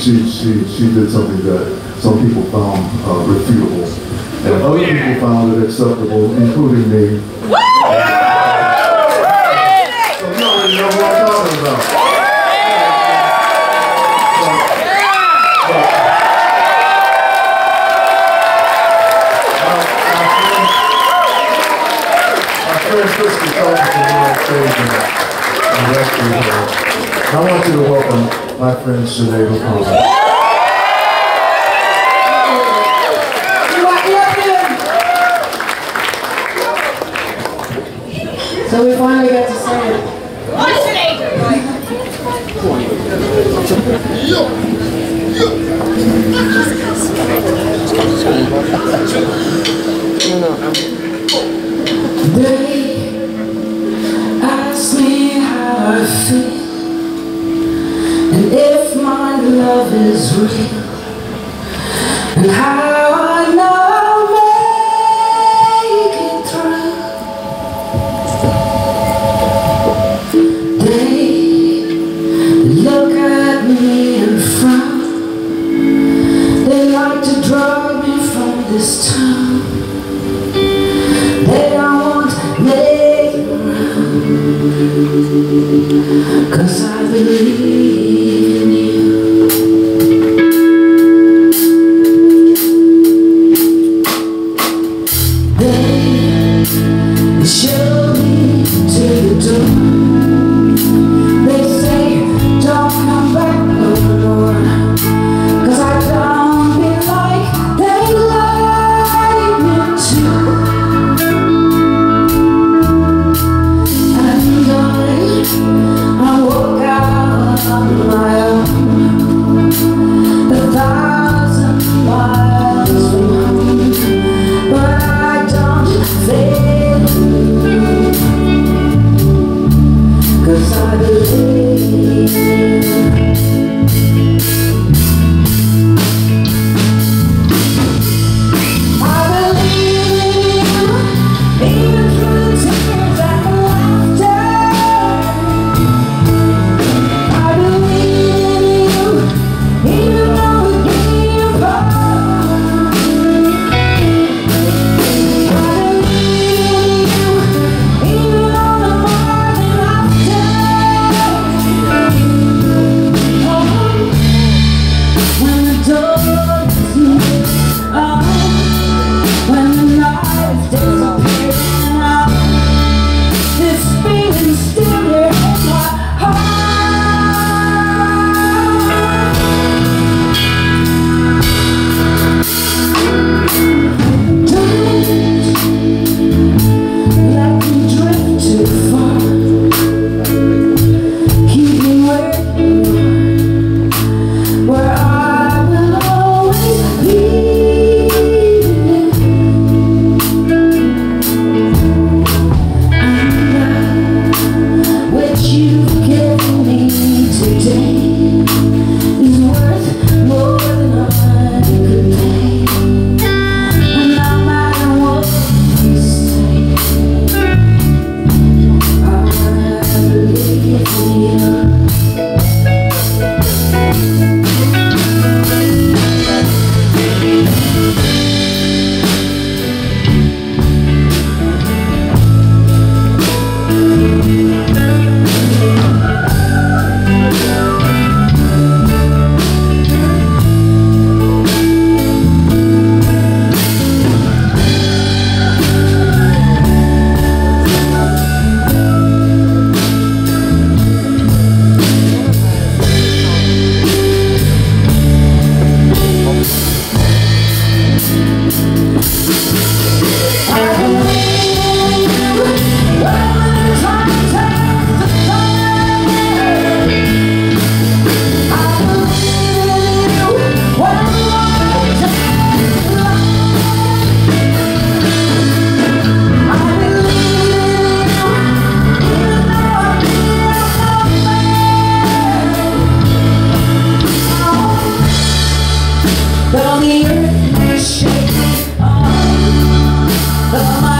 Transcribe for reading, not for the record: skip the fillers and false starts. she did something that some people found refutable, and other people found it acceptable, including me. Woo! So you already know what I'm talking about. I want you to welcome my friend Sinéad O'Connor. So we finally got to say it. They asked me how I feel, and if my love is real, and how I now make it through. They look at me and frown. They like to drag me from this town. They don't want to make it around, 'cause I believe the earth may shake me on,